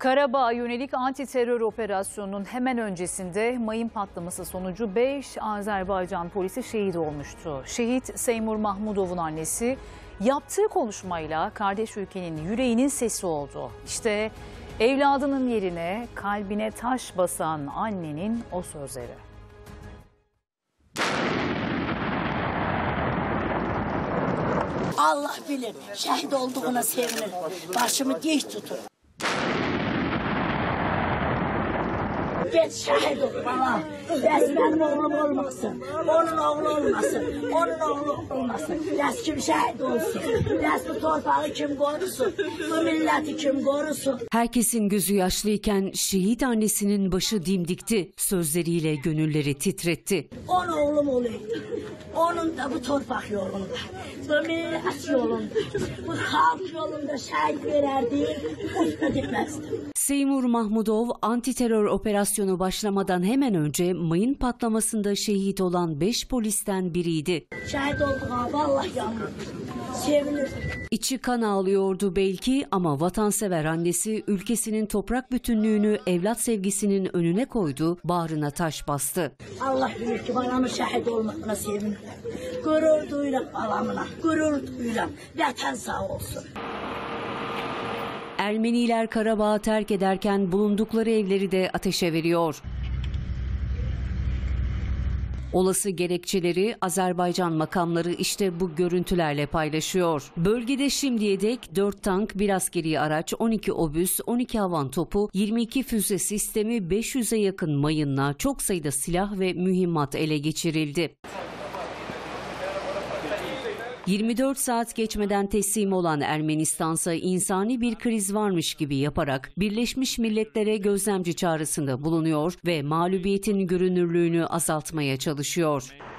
Karabağ'a yönelik antiterör operasyonunun hemen öncesinde mayın patlaması sonucu 5 Azerbaycan polisi şehit olmuştu. Şehit Seymur Mahmudov'un annesi yaptığı konuşmayla kardeş ülkenin yüreğinin sesi oldu. İşte evladının yerine kalbine taş basan annenin o sözleri. Allah bilir, şehit olduğuna sevinir, başımı dik tutur. Geç şahit ol bana. Resmen oğlum olmasın. Onun oğlu olmasın. Onun oğlu olmasın. Res kim şahit olsun. Res bu torpağı kim korusun. Bu milleti kim korusun. Herkesin gözü yaşlıyken şehit annesinin başı dimdikti. Sözleriyle gönülleri titretti. On oğlum olayım. Onun da bu torpaq yolunda, bu millet yolunda, bu halk yolunda şehit vererdi, uçta gitmezdi. Seymur Mahmudov antiterör operasyonu başlamadan hemen önce mayın patlamasında şehit olan 5 polisten biriydi. Şehit olduğuna vallahi yandım, sevinirdim. İçi kan ağlıyordu belki ama vatansever annesi ülkesinin toprak bütünlüğünü, evlat sevgisinin önüne koydu, bağrına taş bastı. Allah bilir ki bana şehit olmakla sevinir. Gurur duyuram alamına, gurur duyuram. Vatan sağ olsun. Ermeniler Karabağ'ı terk ederken bulundukları evleri de ateşe veriyor. Olası gerekçeleri Azerbaycan makamları işte bu görüntülerle paylaşıyor. Bölgede şimdiye dek 4 tank, 1 askeri araç, 12 obüs, 12 havan topu, 22 füze sistemi, 500'e yakın mayınla çok sayıda silah ve mühimmat ele geçirildi. 24 saat geçmeden teslim olan Ermenistan'sa insani bir kriz varmış gibi yaparak Birleşmiş Milletler'e gözlemci çağrısında bulunuyor ve mağlubiyetin görünürlüğünü azaltmaya çalışıyor.